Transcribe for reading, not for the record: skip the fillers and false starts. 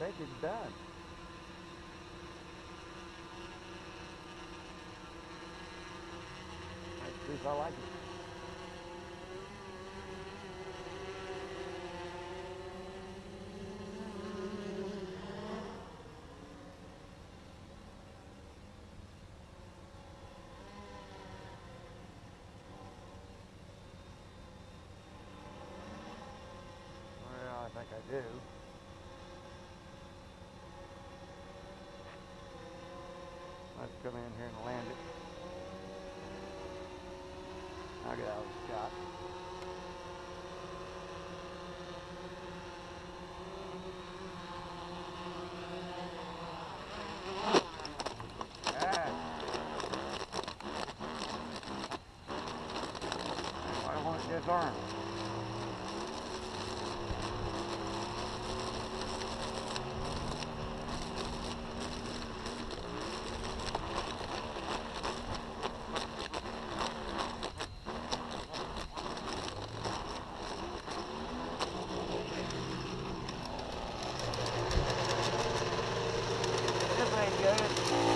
think it's done. Let's see if I like it. I think I do. Let's come in here and land it. I'll get out of the shot. Ah. I don't want it disarmed. Good.